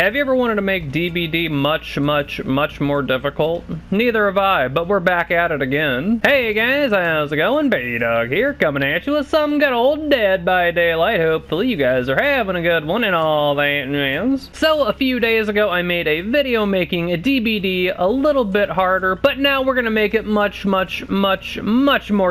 Have you ever wanted to make DBD much more difficult? Neither have I, but we're back at it again. Hey guys, how's it going? B-Dog here, coming at you with some good old Dead by Daylight. Hopefully you guys are having a good one and all that jazz. So a few days ago I made a video making a DBD a little bit harder, but now we're gonna make it much more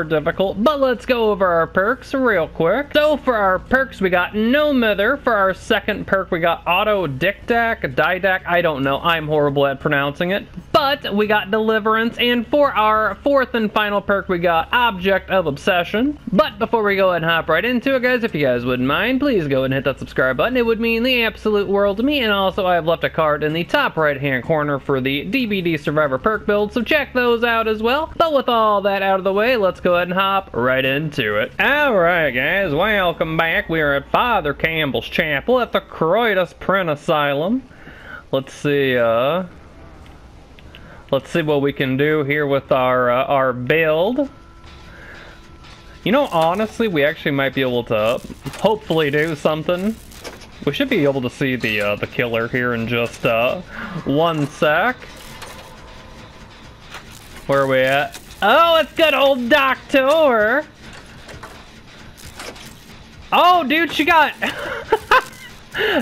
difficult. But let's go over our perks real quick. So for our perks we got No Mither. For our second perk we got Autodidact. Didact, I don't know. I'm horrible at pronouncing it. But we got Deliverance, and for our fourth and final perk, we got Object of Obsession. But before we go ahead and hop right into it, guys, if you guys wouldn't mind, please go ahead and hit that subscribe button. It would mean the absolute world to me, and also I have left a card in the top right-hand corner for the DBD Survivor perk build, so check those out as well. But with all that out of the way, let's go ahead and hop right into it. Alright, guys, welcome back. We are at Father Campbell's Chapel at the Croydus Print Asylum. Let's see what we can do here with our build. You know, honestly, we actually might be able to hopefully do something. We should be able to see the killer here in just, 1 sec. Where are we at? Oh, it's good old Doctor! Oh, dude, she got...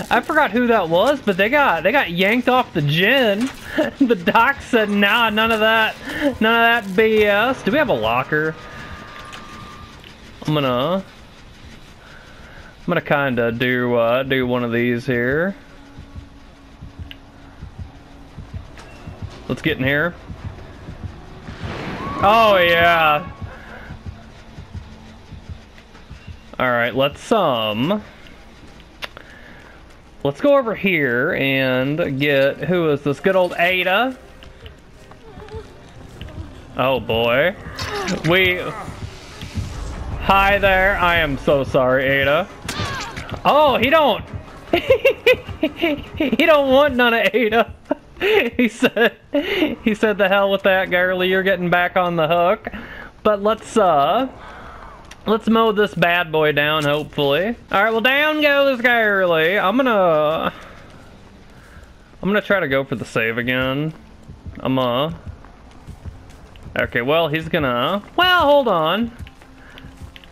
I forgot who that was, but they got yanked off the gin. The doc said, nah, none of that BS. Do we have a locker? I'm gonna kinda do one of these here. Let's get in here. Oh yeah. Alright, let's go over here and get, who is this, good old Ada? Oh boy. Hi there, I am so sorry, Ada. Oh, he don't want none of Ada. He said the hell with that, girlie, you're getting back on the hook. But let's mow this bad boy down, hopefully. Alright, well, down goes Girly. I'm gonna try to go for the save again. Okay, well, he's gonna... Well, hold on.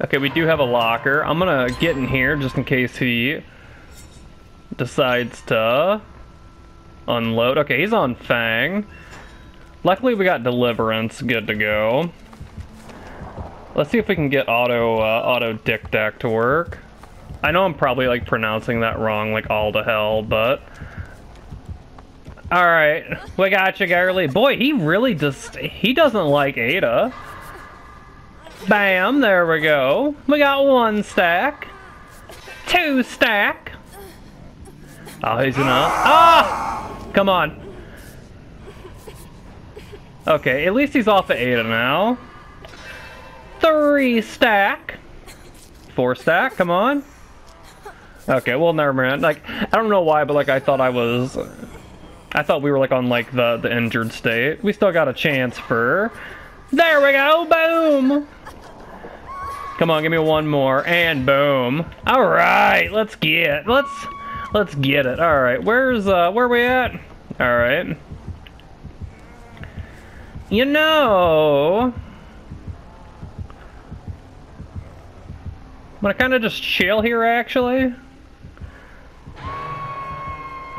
Okay, we do have a locker. I'm gonna get in here just in case he decides to unload. Okay, he's on Fang. Luckily, we got Deliverance. Good to go. Let's see if we can get Autodidact to work. I know I'm probably like pronouncing that wrong like all to hell, but... Alright, we got you, girlie. Boy, he really just... He doesn't like Ada. Bam, there we go. We got 1 stack. 2 stack. Oh, he's enough. Ah! Come on. Okay, at least he's off of Ada now. 3 stack. 4 stack, come on. Okay, well, never mind. Like, I don't know why, but like, I thought we were like on like the injured state. We still got a chance for... There we go, boom! Come on, give me 1 more, and boom. Alright, let's get it. Alright, where are we at? Alright. You know... I'm gonna kinda just chill here, actually.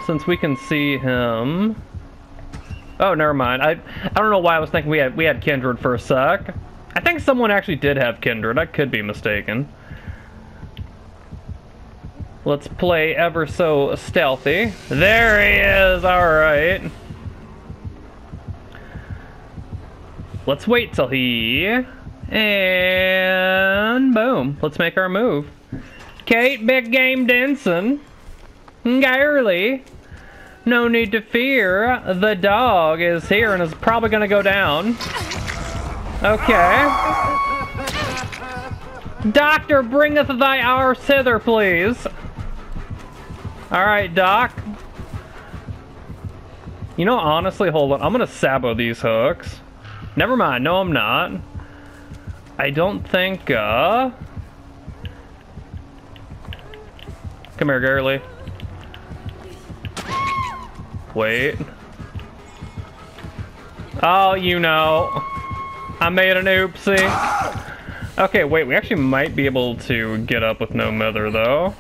Since we can see him. Oh, never mind. I don't know why I was thinking we had Kindred for a sec. I think someone actually did have Kindred. I could be mistaken. Let's play ever so stealthy. There he is! Alright. Let's wait till he... And boom. Let's make our move. Kate, Big Game Denson. Girly. No need to fear. The dog is here and is probably going to go down. Okay. Doctor, bringeth thy arse hither, please. Alright, Doc. You know, honestly, hold on. I'm going to sabo these hooks. Never mind. No, I'm not. I don't think, Come here, girlie. Wait. Oh, you know. I made an oopsie. Okay, wait, we actually might be able to get up with No Mither, though.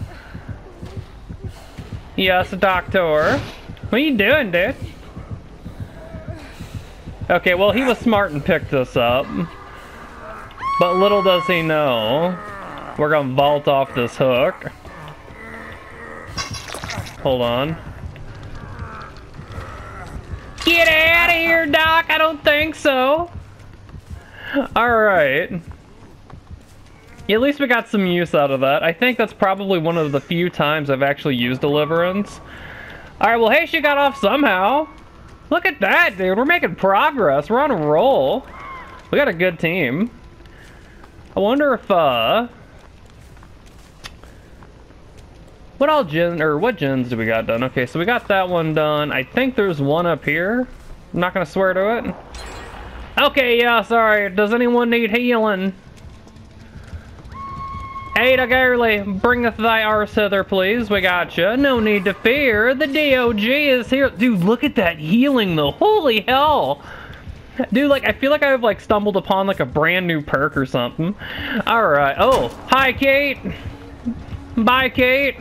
Yes, doctor. What are you doing, dude? Okay, well, he was smart and picked us up. But little does he know. We're gonna vault off this hook. Hold on. Get out of here, Doc! I don't think so! Alright. At least we got some use out of that. I think that's probably one of the few times I've actually used Deliverance. Alright, well, hey, she got off somehow. Look at that, dude. We're making progress. We're on a roll. We got a good team. I wonder if, what gens do we got done? Okay, so we got that one done. I think there's one up here. I'm not gonna swear to it. Okay, yeah, sorry. Does anyone need healing? Ada Gurley, bringeth thy arse hither, please. We gotcha. No need to fear. The DOG is here. Dude, look at that healing, though. Holy hell. Dude, like, I feel like I've, like, stumbled upon, like, a brand new perk or something. Alright. Oh. Hi, Kate. Bye, Kate.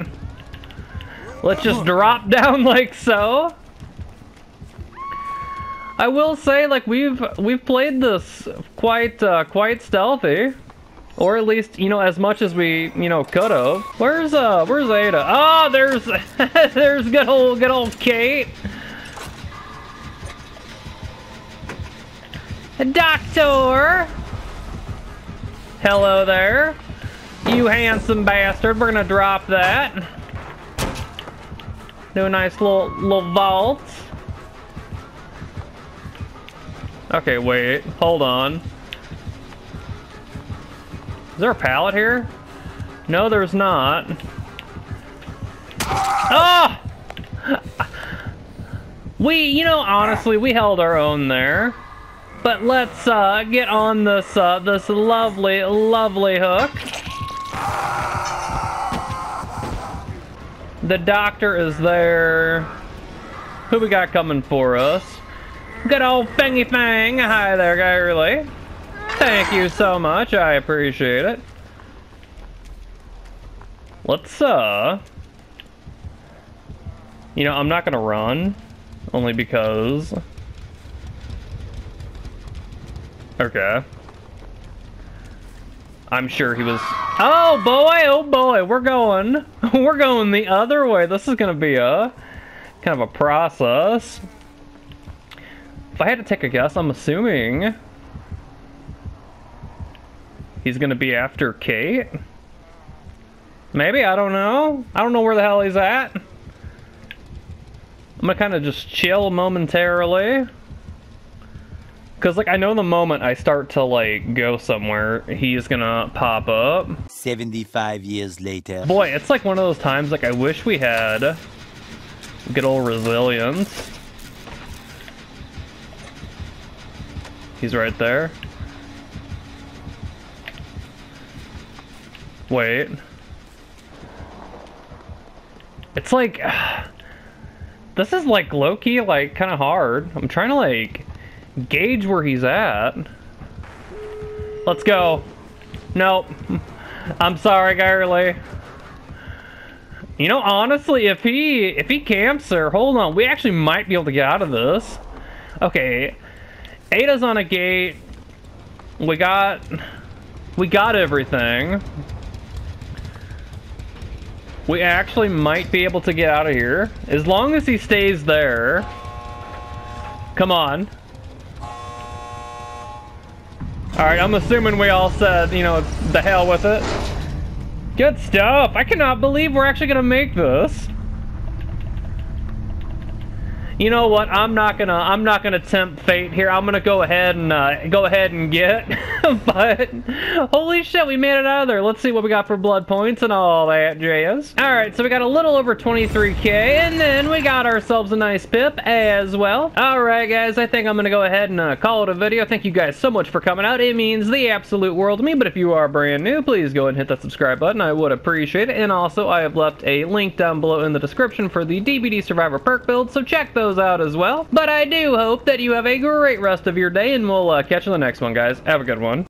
Let's just drop down like so. I will say, like, we've played this quite stealthy. Or at least, you know, as much as we, you know, could have. Where's Ada? Oh, there's, there's good old Kate. Doctor! Hello there. You handsome bastard. We're gonna drop that. Do a nice little vault. Okay, wait. Hold on. Is there a pallet here? No, there's not. Ah! Oh! We, you know, honestly, we held our own there. But let's get on this this lovely hook. The doctor is there. Who we got coming for us? Good old Fingy Fang. Hi there, Gurley. Thank you so much. I appreciate it. Let's you know, I'm not gonna run, only because. Okay. I'm sure he was... oh boy, we're going. We're going the other way. This is gonna be a... kind of a process. If I had to take a guess, I'm assuming... he's gonna be after Kate? Maybe, I don't know. I don't know where the hell he's at. I'm gonna kind of just chill momentarily. Because, like, I know the moment I start to, like, go somewhere, he's gonna pop up. 75 years later. Boy, it's, like, one of those times, like, I wish we had good old Resilience. He's right there. Wait. It's, like, this is, like, low-key, like, kind of hard. I'm trying to, like... gauge where he's at. Let's go. Nope. I'm sorry, Gurley. You know, honestly, if he camps there, hold on, we actually might be able to get out of this. Okay. Ada's on a gate. We got everything. We actually might be able to get out of here. As long as he stays there. Come on. Alright, I'm assuming we all said, you know, it's the hell with it. Good stuff! I cannot believe we're actually gonna make this. You know what? I'm not gonna tempt fate here. I'm gonna go ahead and get. But holy shit, we made it out of there. Let's see what we got for blood points and all that jazz. All right, so we got a little over 23k, and then we got ourselves a nice pip as well. All right, guys, I think I'm gonna go ahead and call it a video. Thank you guys so much for coming out. It means the absolute world to me. But if you are brand new, please go and hit that subscribe button. I would appreciate it. And also, I have left a link down below in the description for the DBD Survivor perk build. So check those. goes out as well. But I do hope that you have a great rest of your day, and we'll catch you in the next one, guys. Have a good one.